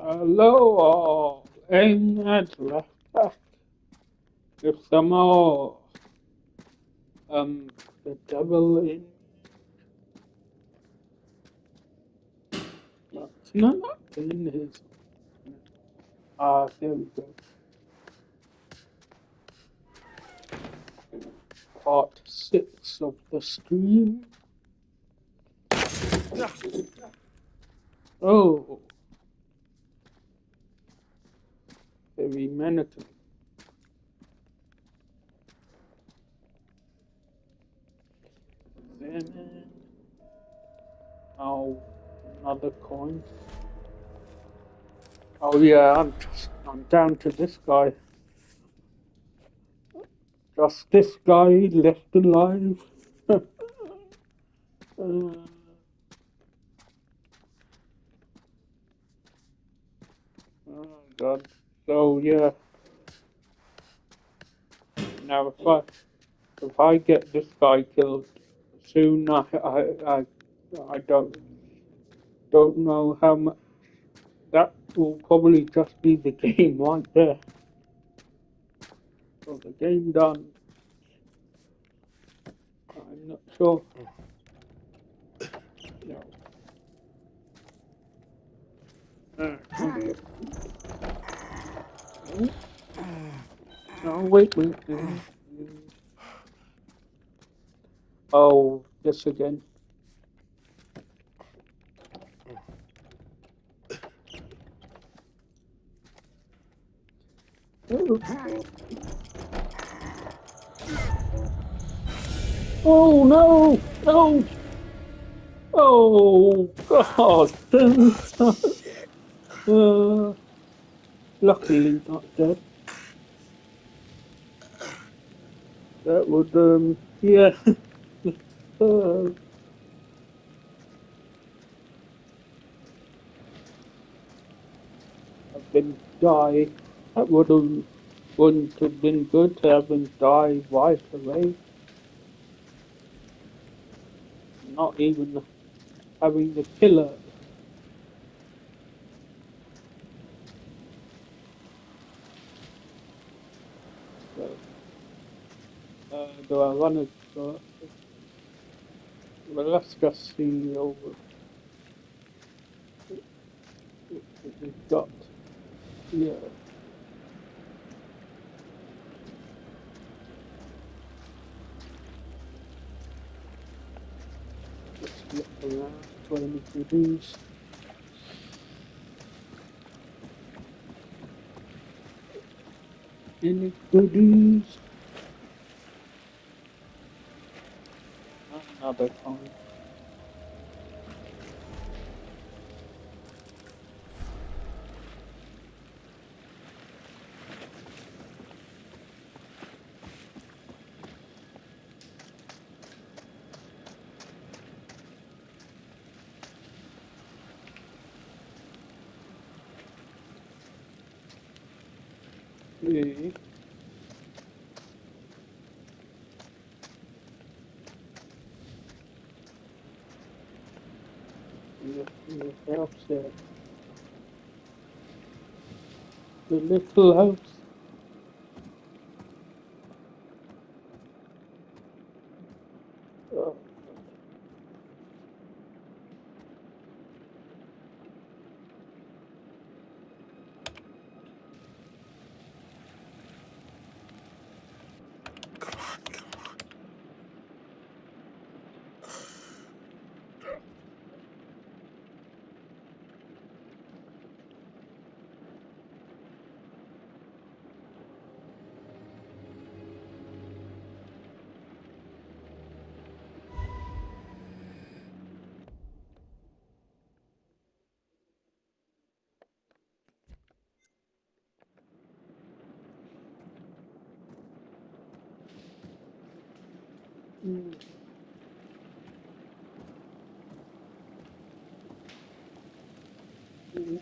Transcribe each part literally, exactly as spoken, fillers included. Hello all, ain't that right? Give some more. Um, the devil in no, not in his. Ah, uh, there we go. Part six of the stream. Oh. Every minute. Then, oh, another coin. Oh yeah, I'm just, I'm down to this guy. Just this guy left alive. uh, oh God. So yeah, now if I, if I get this guy killed soon, I, I, I, I don't, don't know how much, that will probably just be the game right there. So the game done, I'm not sure. No. Uh, come here. No, wait, wait, wait. Oh, this again. Ooh. Oh no! No! Oh God! uh, luckily not dead. That would, um, yeah. uh, I've been die. That would have, wouldn't have been good to have him die right away. Not even having the killer. Do I run it? Well, let's just see over what we've got here. Let's look around for any goodies. Any goodies? Another phone. Hey. House there. The little house. Oh. Come on, come on. Mm. Mm.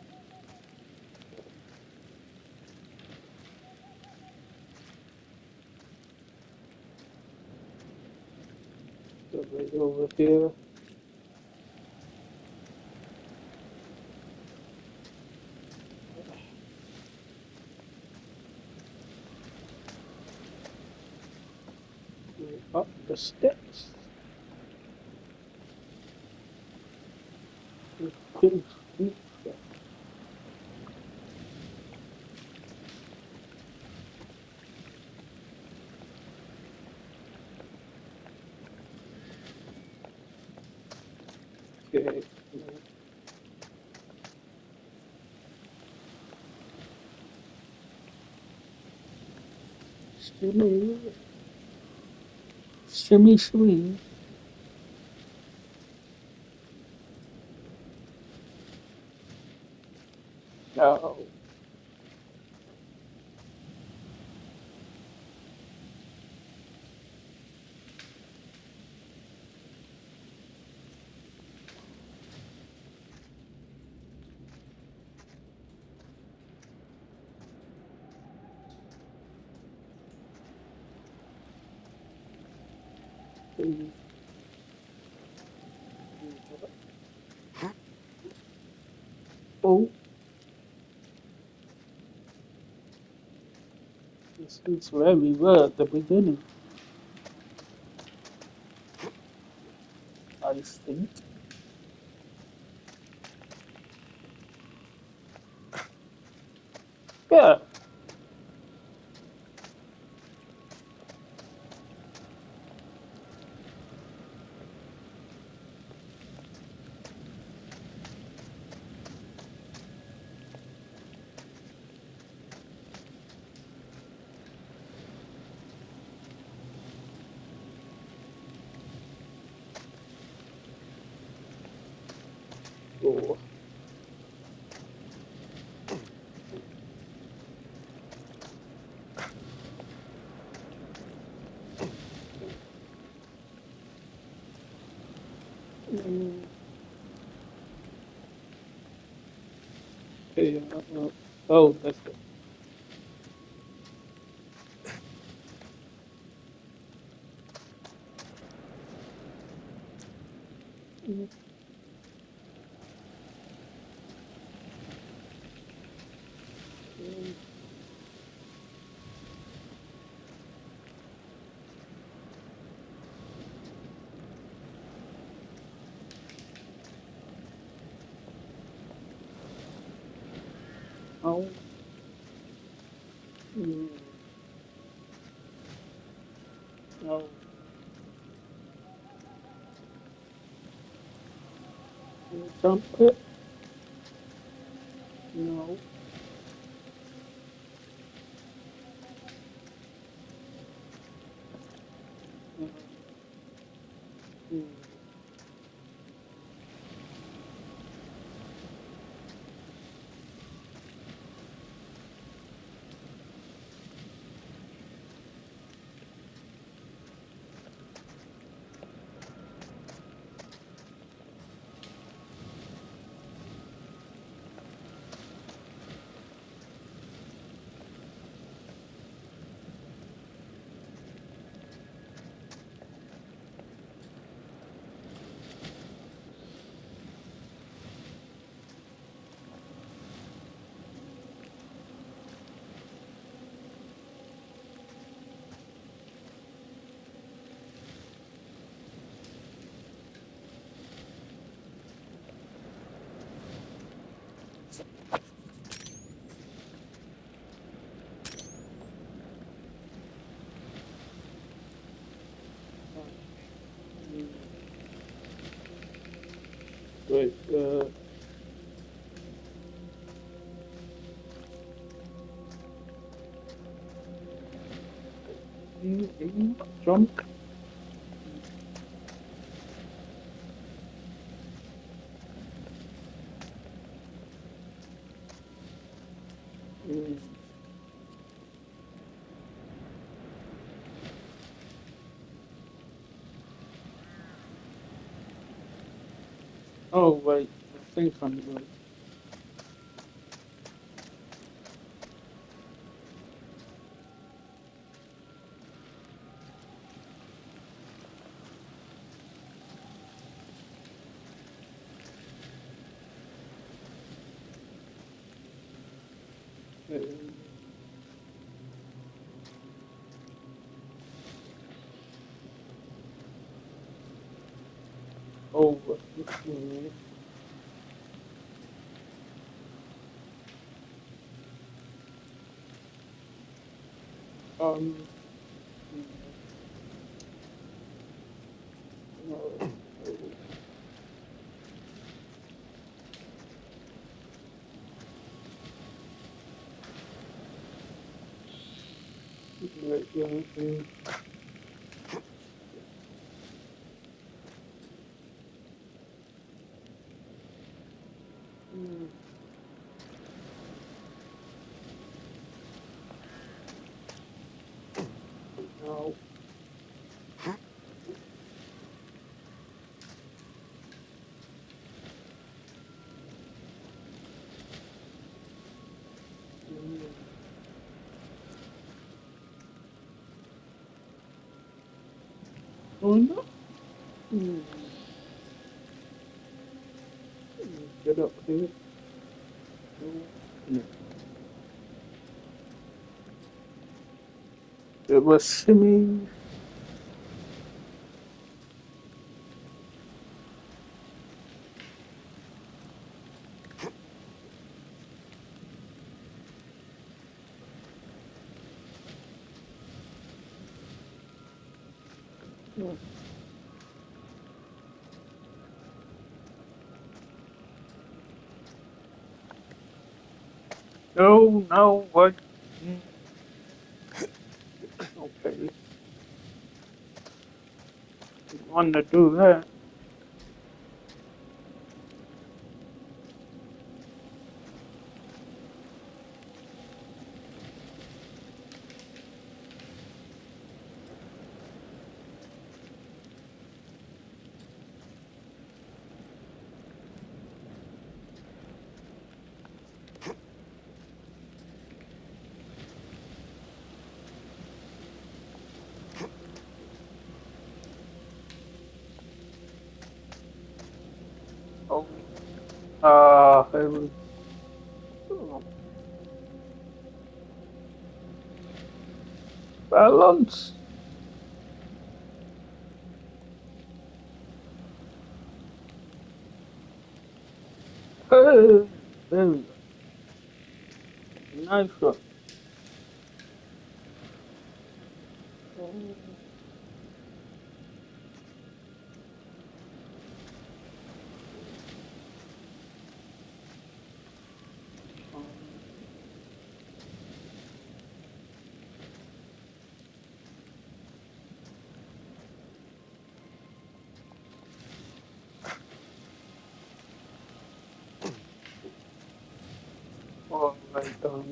So right over here. up the steps. We couldn't speak them. Okay. Shimmy, shimmy, shimmy. No. Oh. This is where we were at the beginning. I think. Yeah. Door. Mm. Hey, uh, uh, oh, that's it. Mm. Oh. Mm. Oh. Jump it. No. Mm. Mm. Wait, uh... jump. Mm. Oh wait, I think I'm right. Um, over fifteen. Um, no. Mm. No. Mm-hmm. Mm. Get up, dude. Mm. It was swimming. No, no, what? Okay. Didn't want to do that. Uh, it was, oh. Balance. Hey, then nice one. Oh my God.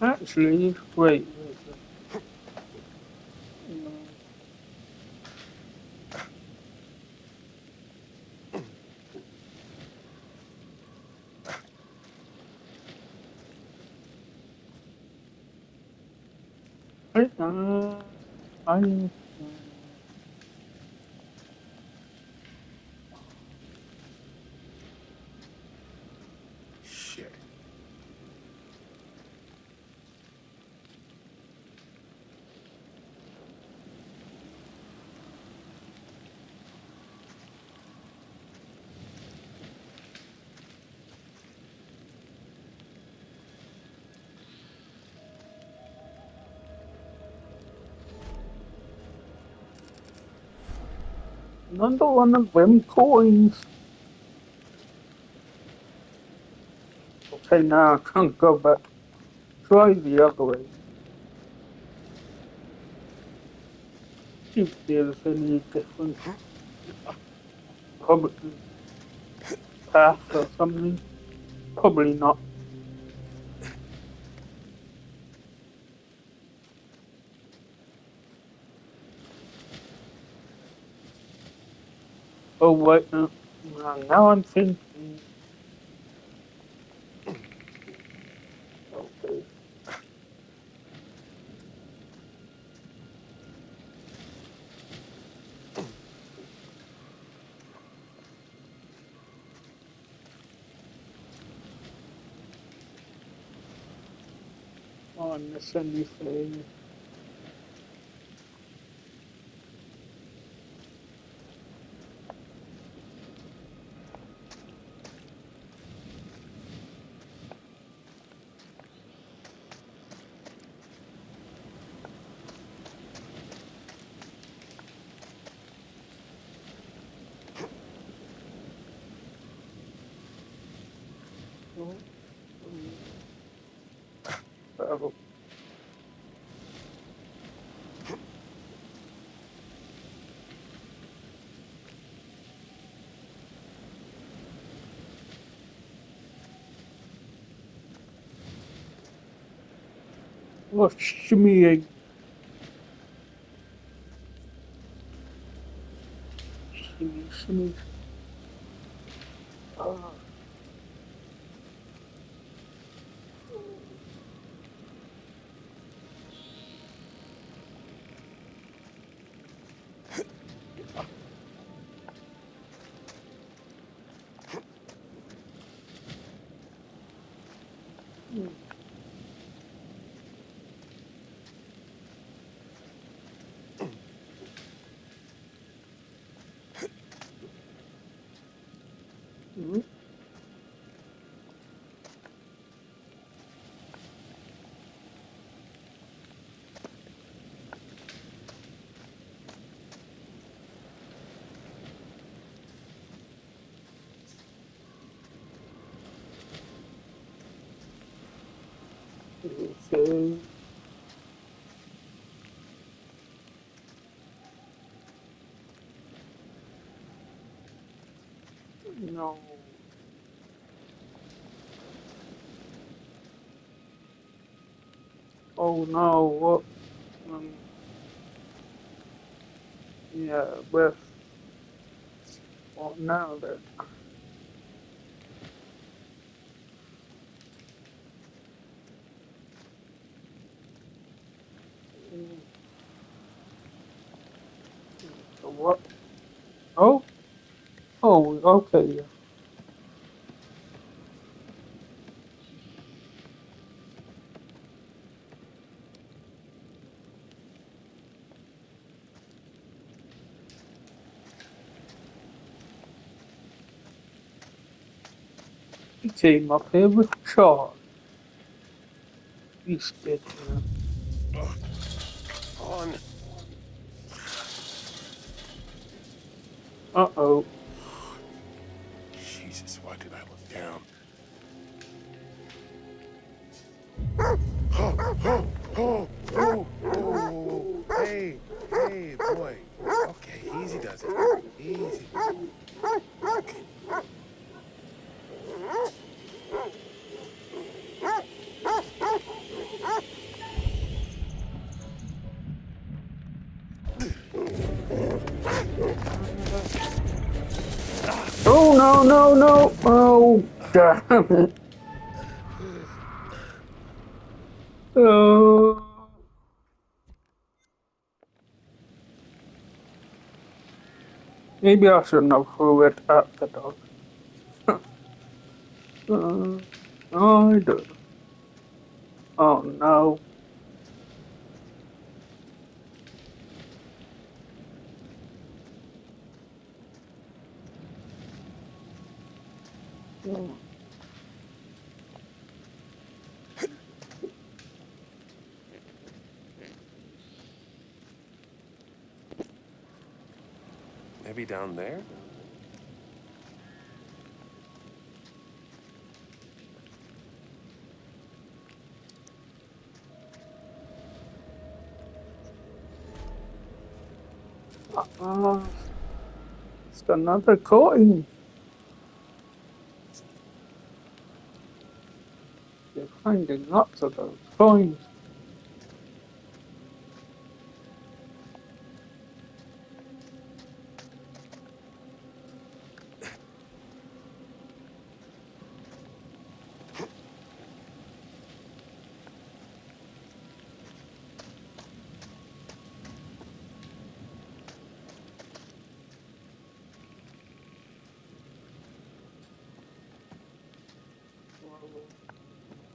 Actually, wait. Uh, I'm shit. Another one of them coins. Okay, now I can't go back. Try the other way. See if there's any different probably path or something. Probably not. Oh, wait, no. Now I'm thinking. Okay. unnecessarily fraying. Watch me. Shimmy, shimmy. Oh. Okay. No. Oh no, what? Um, yeah, with what now then? What? Oh? Oh, okay. He came up here with Charlie. He's dead now. Uh-oh. Jesus, why did I look down? Oh, oh, oh, oh, oh. Hey, hey, boy. Okay, easy does it. Easy. Okay. No, no, oh, damn it. Oh. Maybe I shouldn't have threw it at the dog. uh, I do. Oh, no. Oh. Maybe down there? Uh-uh. It's another coin. Finding lots of those coins.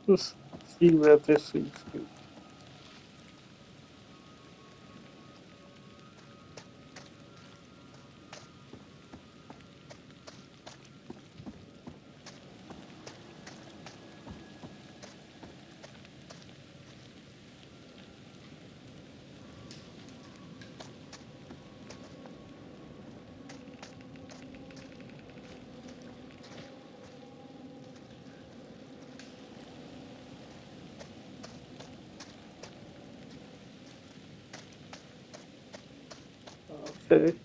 Just see where this leads to. istedi.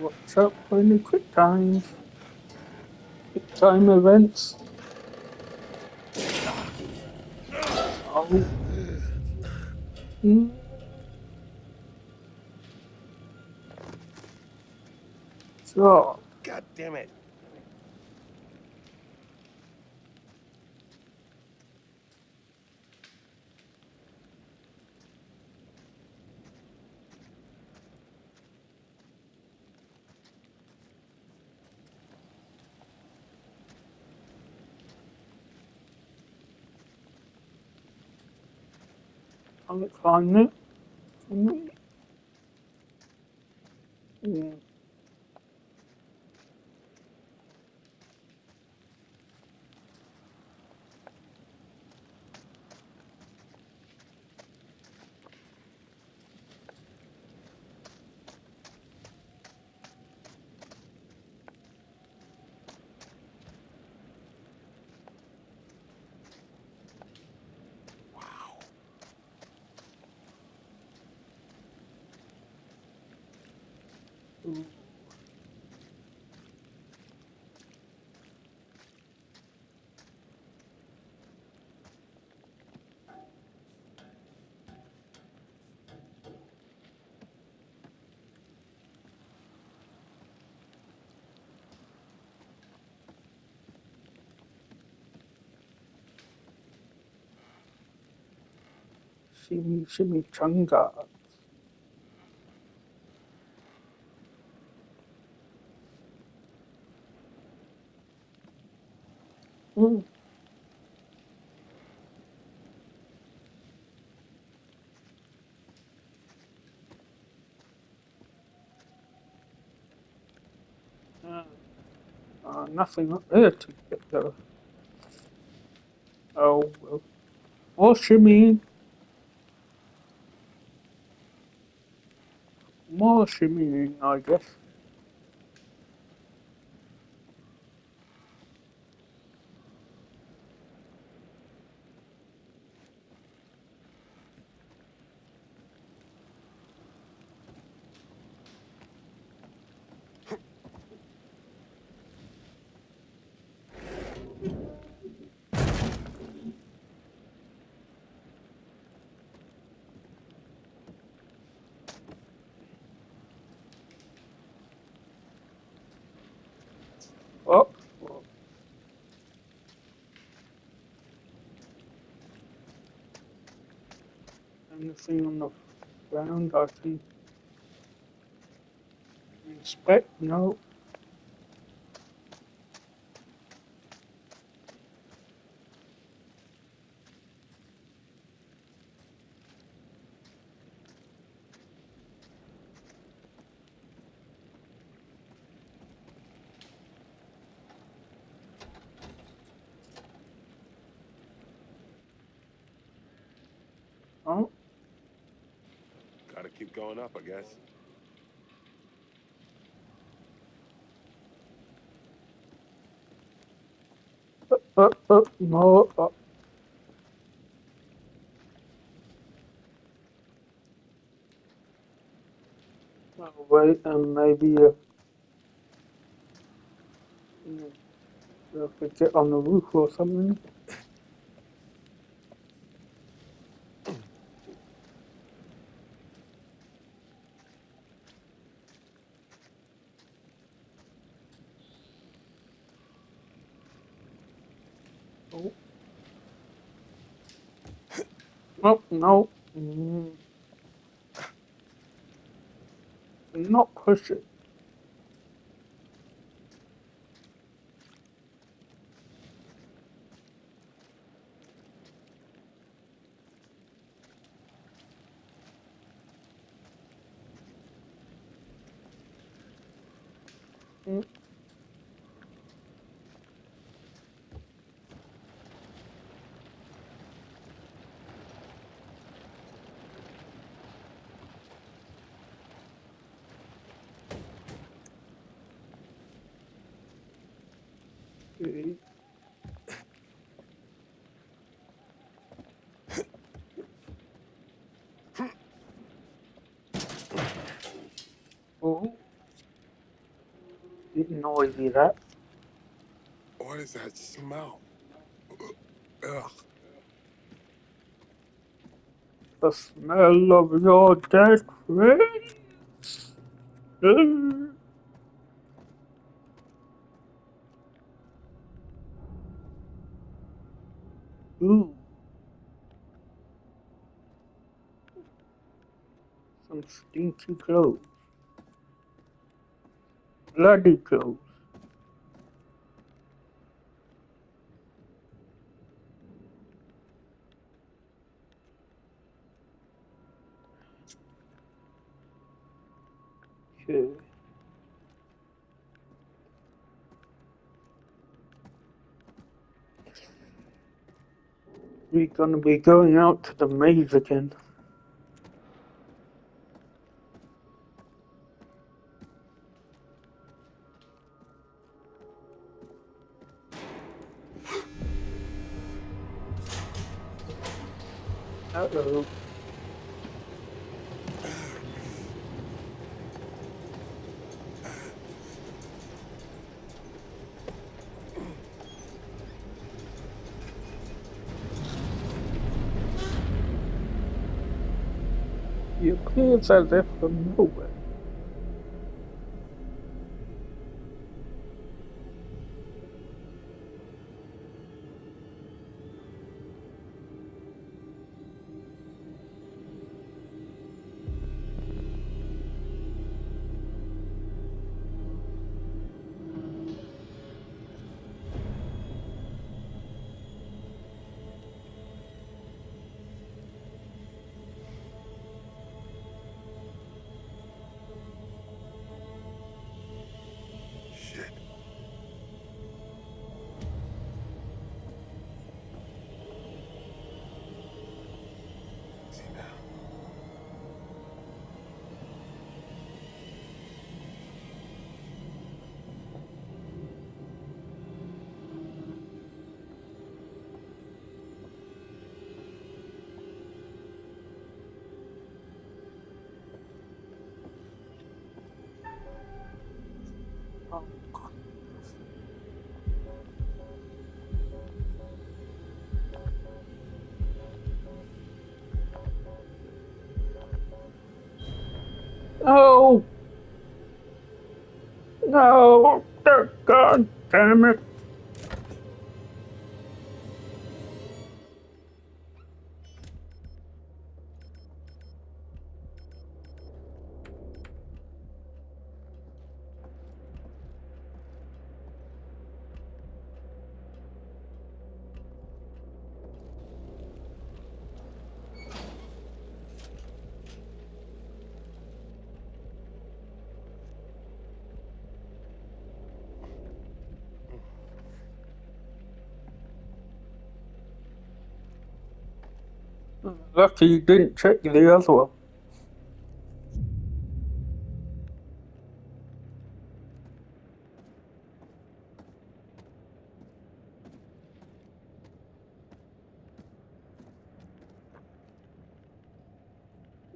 What's up for new quick time? Quick time events. Oh. Mm. So. God damn it. Climate. Mm. Mm. Shimmy, shimmy, changa. Mm. Uh, uh, nothing up there to get though. Oh, well. Oh, shimmy. More shimmying, I guess. Anything on the ground I can inspect? No. Going up, I guess. Up, up, up, more up. I'll wait and maybe uh, I could get on the roof or something. Nope, nope. Mm. Not push it. Mm. Oh, didn't always do that. What is that smell? Ugh. The smell of your dead friends. Ugh. Ooh. Some stinky clothes. Bloody clothes. Sure. We're gonna be going out to the maze again. Uh-oh. It appears as if from nowhere. No! No! God damn it! Lucky you didn't check the other one.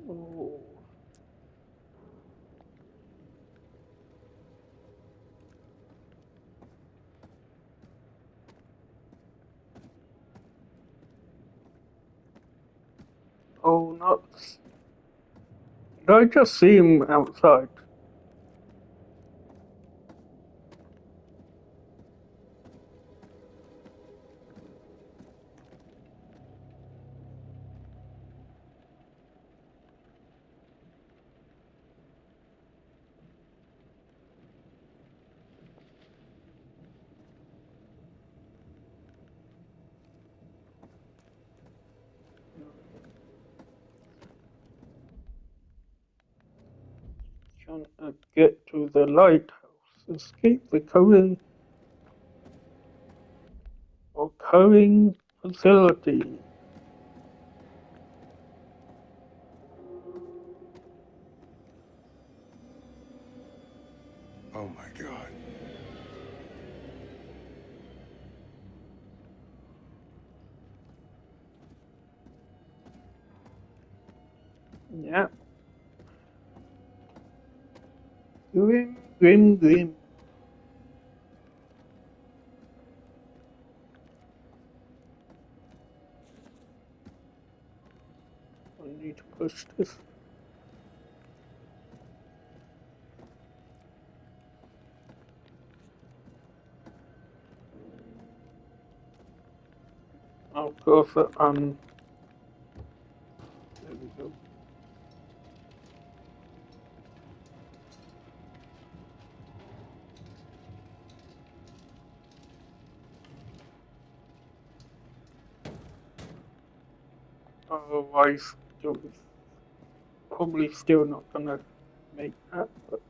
Oh. Oh, nuts. Did I just see him outside? can I get to the lighthouse? Escape the coating or coating facility. Oh my God. Yeah. Grim, grim, grim. I need to push this. I'll go for um. There we go. Otherwise, still, probably still not gonna make that. But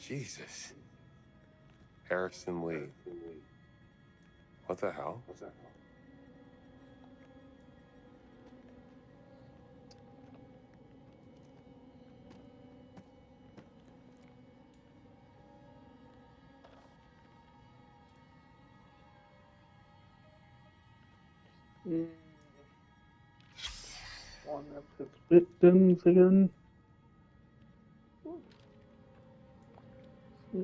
Jesus, Harrison Lee. What the hell? What's that? Mm. One of his victims again. Yeah.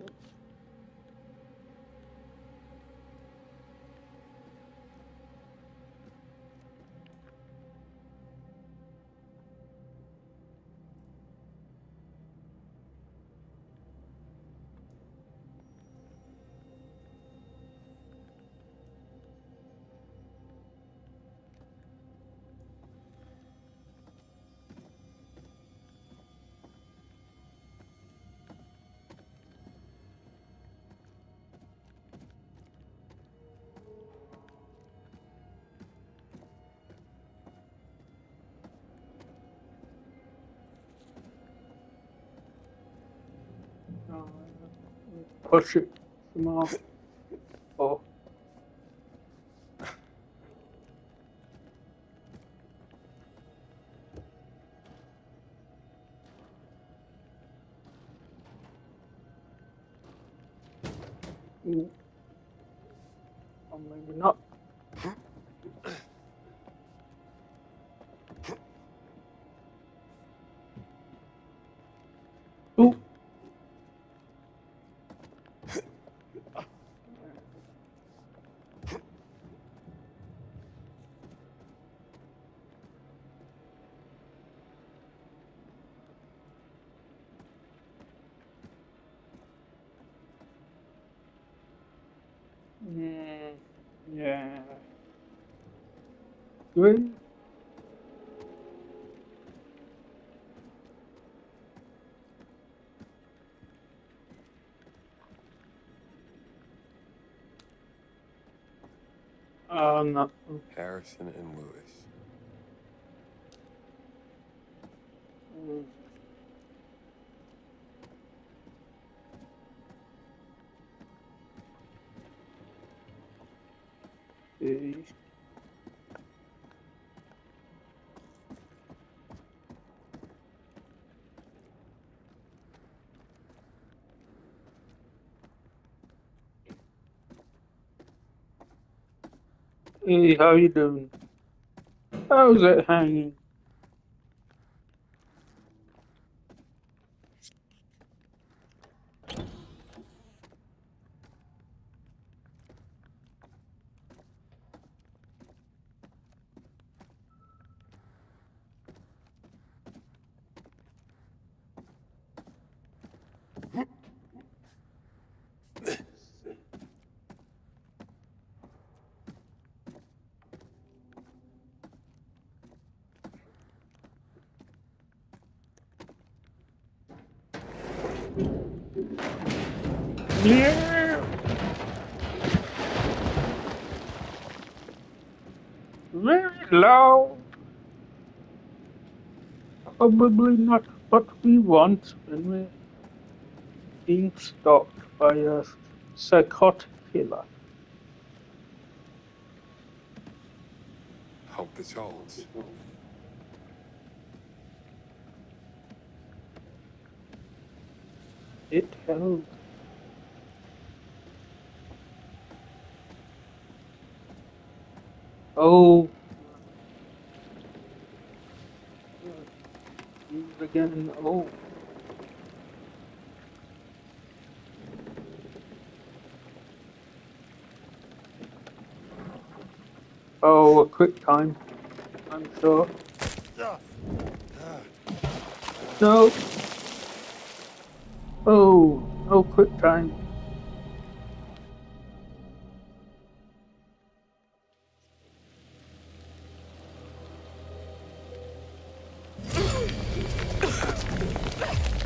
Push it from off. Oh. Mm. Or maybe not. Ooh. Yeah. Good. Uh, no. Harrison and Lewis. Mm. Hey, how you doing? How's it hanging? Yeah. Very loud. Probably not what we want when we're being stalked by a psychotic killer. Hope this holds. It held. Oh, again. Oh, oh, a quick time, I'm sure. No. Oh, no quick time.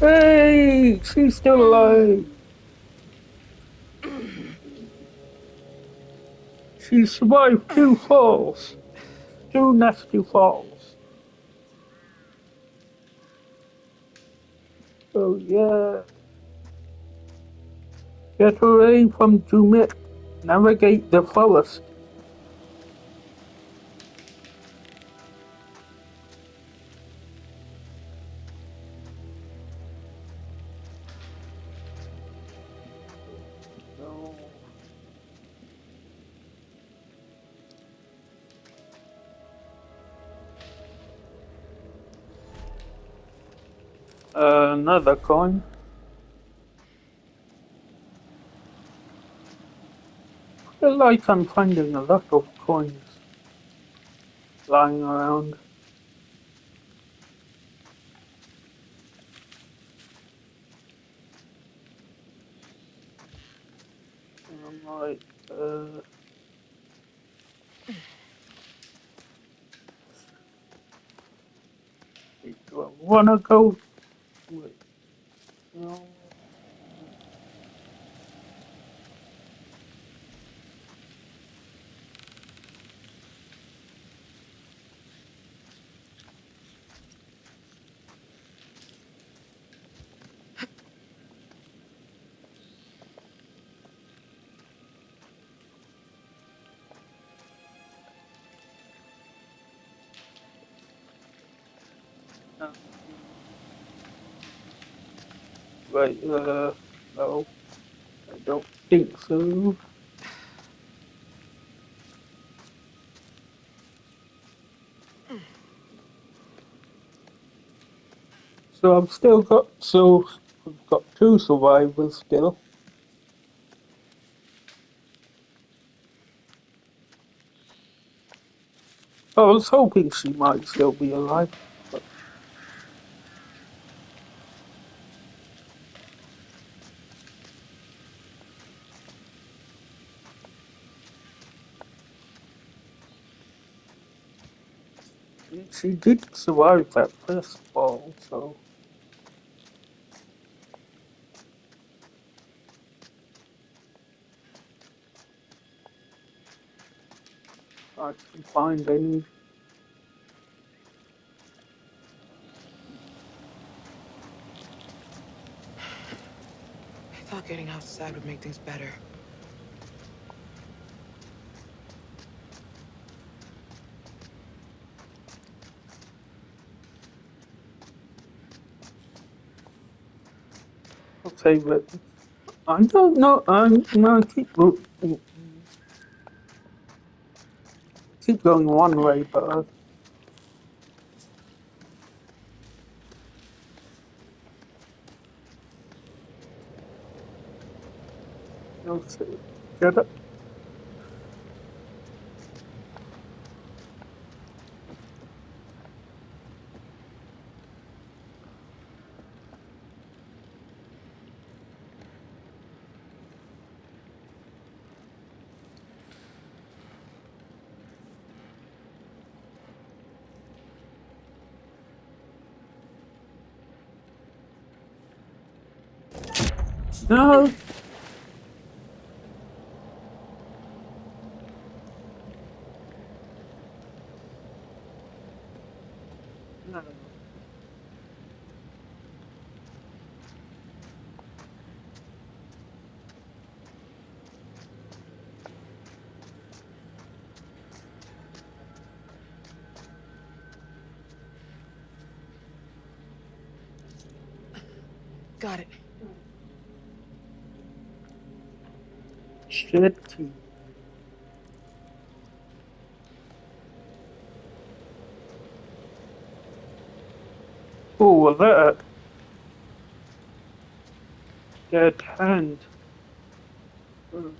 Hey, she's still alive. She survived two falls, two nasty falls. Oh yeah. Get away from Dumas. Navigate the forest. No. Uh, another coin. I feel like I'm finding a lot of coins lying around. And I'm like, uh... do I wanna go? Wait. No. Right, uh, no, I don't think so. So I've still got, so I've got two survivors still. I was hoping she might still be alive. She did survive that first fall, so... I can find any... I thought getting outside would make things better. Favorite. I don't know. I'm gonna keep keep going one way, but no, get up. No. No. Got it. Should be. Ooh, alert. Dead hand. Mm.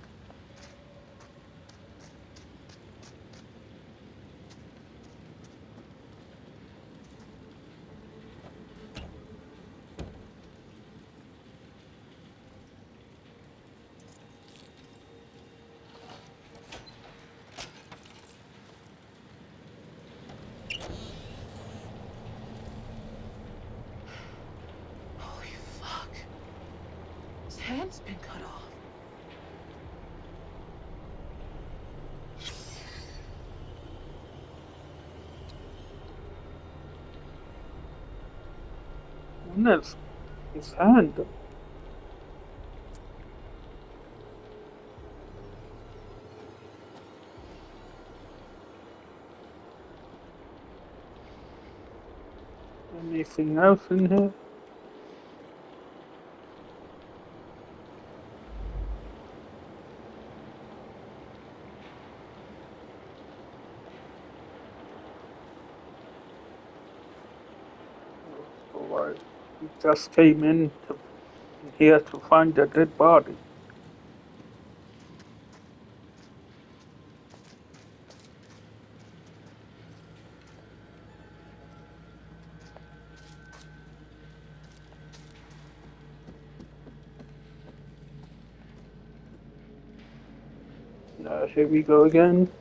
His hand. Anything else in here? Just came in to, here to find a dead body. Now, here we go again.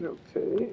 Okay.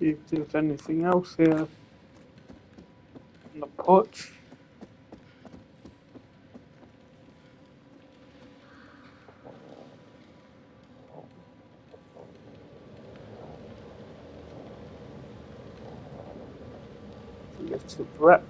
See if there's anything else here on the porch. Let's get it wrapped.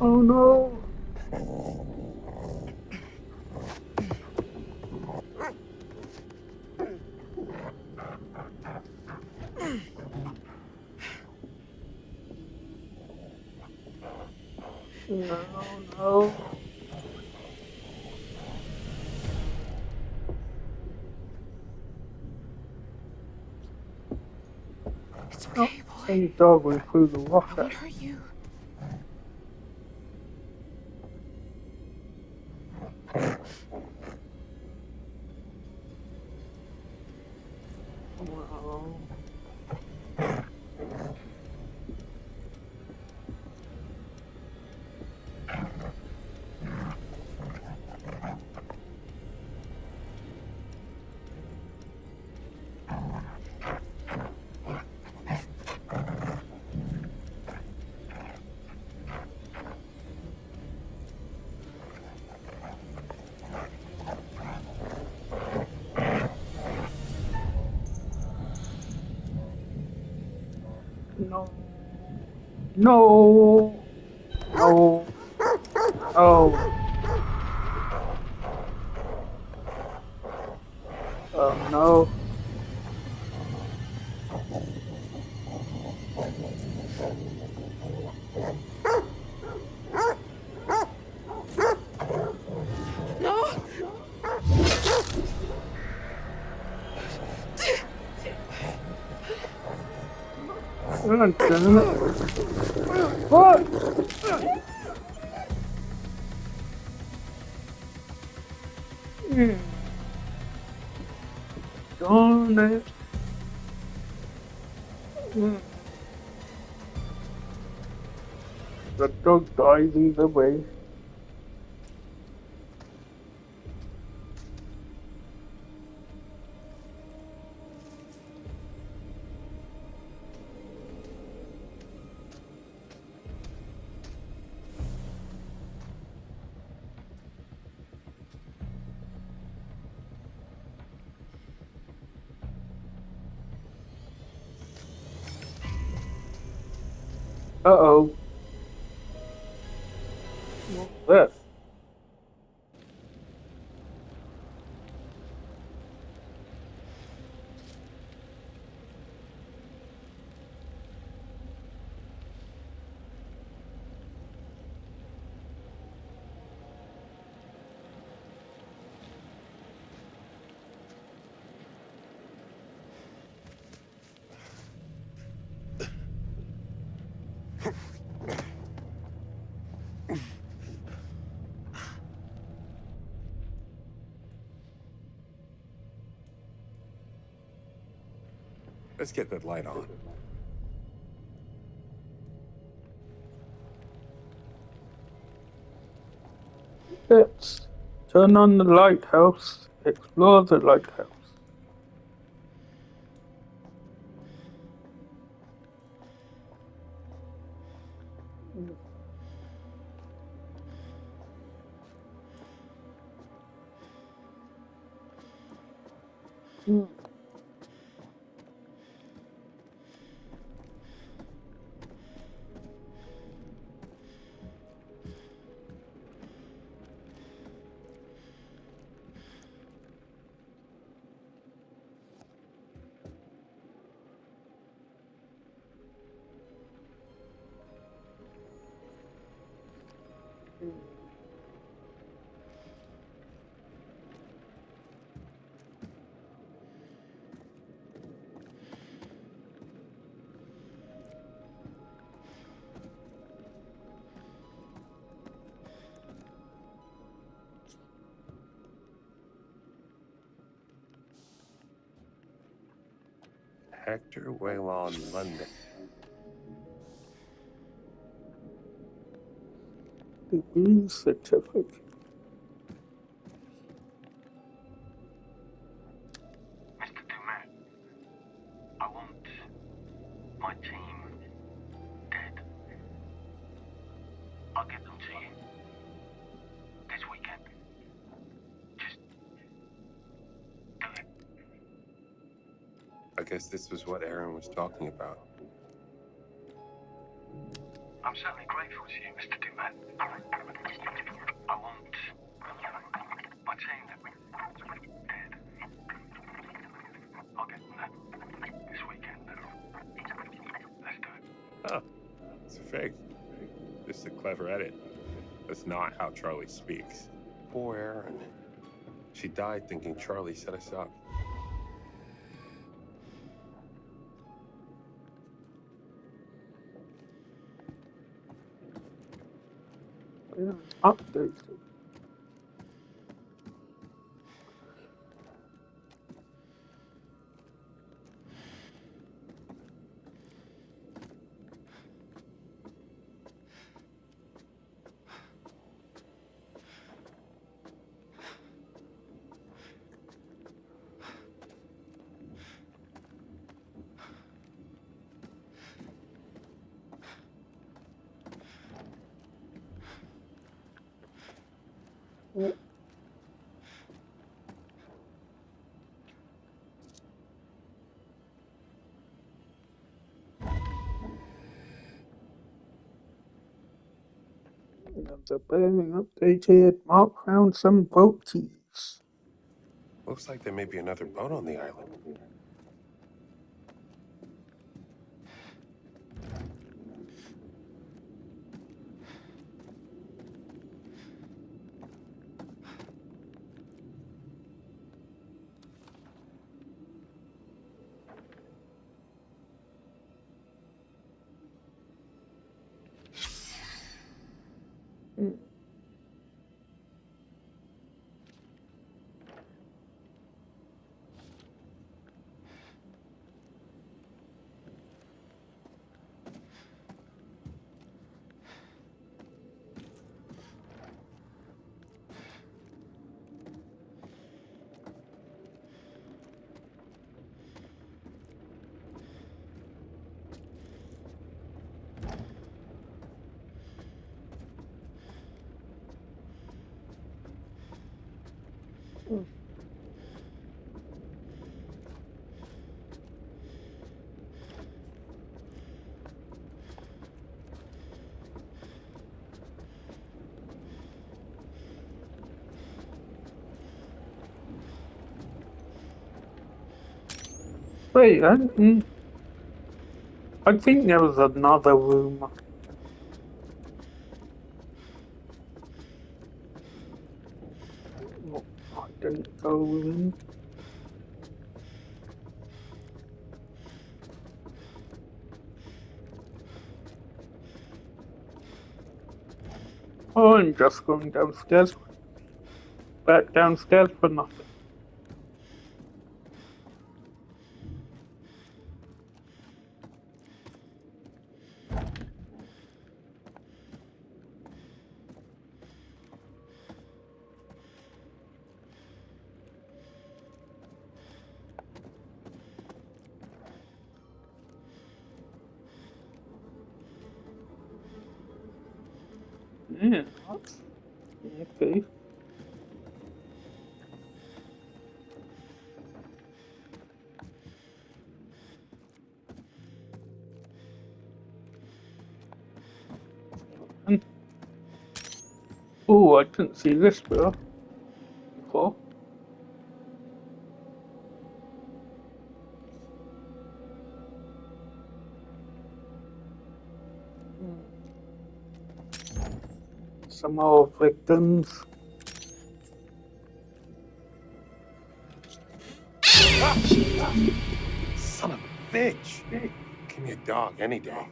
Oh no! No, no. It's okay, boy. Any dog would include the lock. I won't hurt you. No. No. Oh. Oh no. No. The dog dies either way. Uh-oh. What's this? Let's get that light on. Let's turn on the lighthouse. Explore the lighthouse. Mm. Hector Waylon, London. Degree certificate. Mister Dumas, I want my team dead. I'll get them to you this weekend. Just do it. I guess this was what Erin was talking about. I'm certainly grateful to you, Mister Dumas. I want my team dead. I'll get them there this weekend. Let's do it. Oh, it's a fake. This is a clever edit. That's not how Charlie speaks. Poor Erin. She died thinking Charlie set us up. Yeah. Oh, there you go. The burning updated. Mark found some boat keys. Looks like there may be another boat on the island. Wait, I, I think there was another room. I don't go in. Oh, I'm just going downstairs. Back downstairs for nothing. Oh, I couldn't see this bro. Cool. Some more victims. Son of a bitch! Give me a dog any day.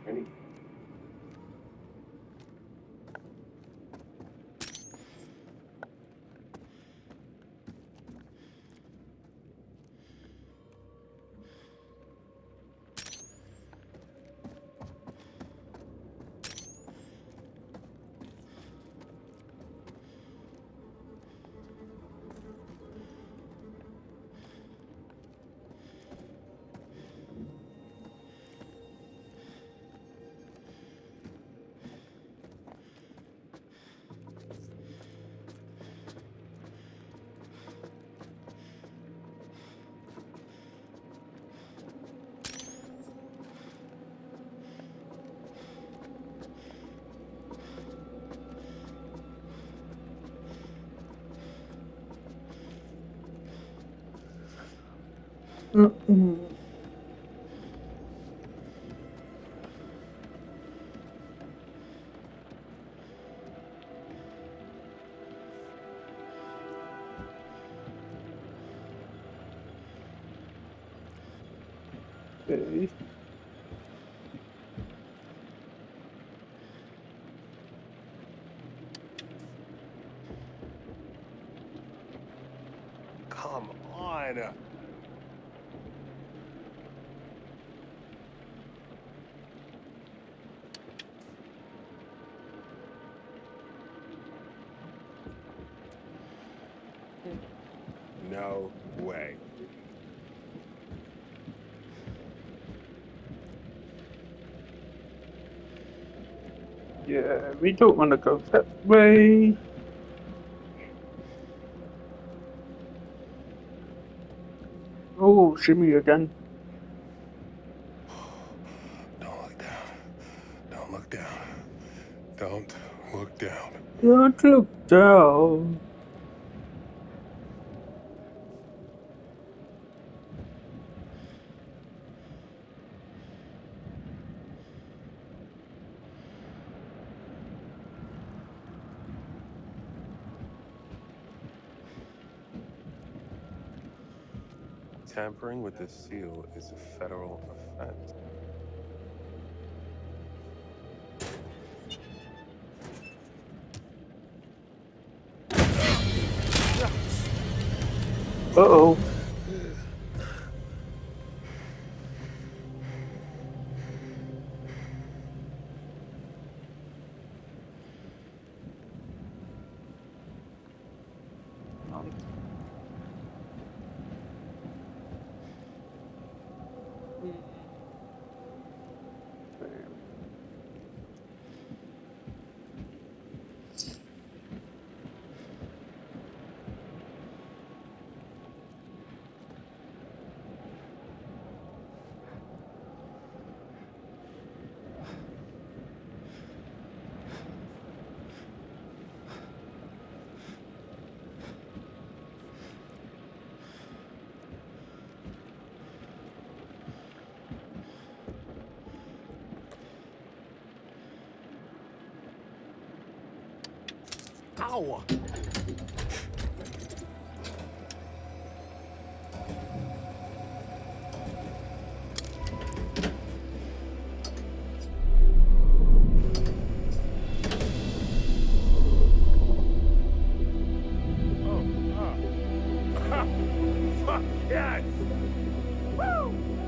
Mm-hmm. Okay. Come on. No way. Yeah, we don't want to go that way. Oh, shimmy again. Don't look down. Don't look down. Don't look down. Don't look down. Tampering with the seal is a federal offense. Uh-oh. Ow! Oh, ah. Fuck yes! Woo!